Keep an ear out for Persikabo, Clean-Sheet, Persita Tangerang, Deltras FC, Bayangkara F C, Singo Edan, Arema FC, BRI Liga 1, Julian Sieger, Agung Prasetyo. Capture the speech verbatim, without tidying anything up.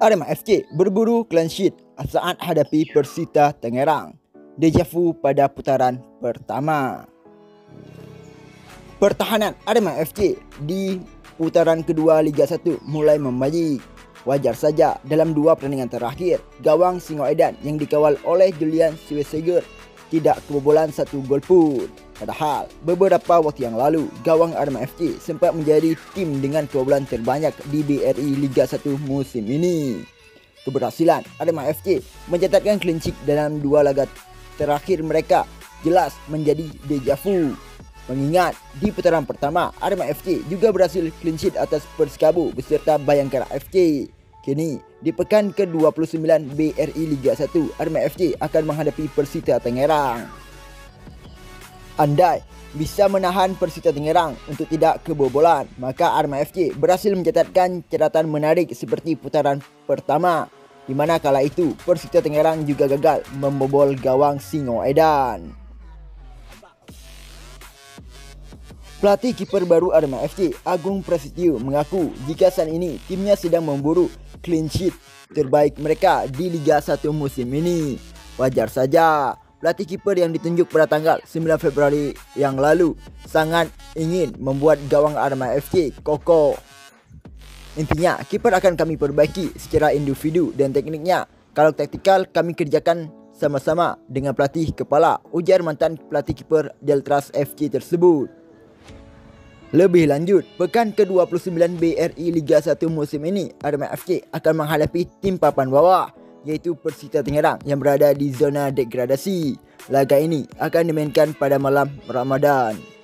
Arema F C berburu clean sheet saat hadapi Persita Tangerang. Deja vu pada putaran pertama. Pertahanan Arema F C di putaran kedua Liga satu mulai membaik. Wajar saja dalam dua pertandingan terakhir, gawang Singo Edan yang dikawal oleh Julian Sieger tidak kebobolan satu gol pun. Padahal beberapa waktu yang lalu gawang Arema F C sempat menjadi tim dengan kebobolan terbanyak di B R I Liga satu musim ini. Keberhasilan Arema F C mencatatkan clean sheet dalam dua laga terakhir mereka jelas menjadi deja vu. Mengingat di putaran pertama Arema F C juga berhasil clean sheet atas Persikabo beserta Bayangkara F C. Kini di pekan ke dua puluh sembilan B R I Liga satu Arema F C akan menghadapi Persita Tangerang. Andai bisa menahan Persita Tangerang untuk tidak kebobolan, maka Arema F C berhasil mencatatkan catatan menarik seperti putaran pertama, di mana kala itu Persita Tangerang juga gagal membobol gawang Singo Edan. Pelatih kiper baru Arema F C, Agung Prasetyo, mengaku jika saat ini timnya sedang memburu clean sheet terbaik mereka di Liga satu musim ini. Wajar saja. Pelatih kiper yang ditunjuk pada tanggal sembilan Februari yang lalu sangat ingin membuat gawang Arema F C kokoh. Intinya, kiper akan kami perbaiki secara individu dan tekniknya. Kalau taktikal kami kerjakan sama-sama dengan pelatih kepala, ujar mantan pelatih kiper Deltras F C tersebut. Lebih lanjut, pekan ke dua puluh sembilan B R I Liga satu musim ini, Arema F C akan menghadapi tim papan bawah, yaitu Persita Tangerang yang berada di zona degradasi. Laga ini akan dimainkan pada malam Ramadan.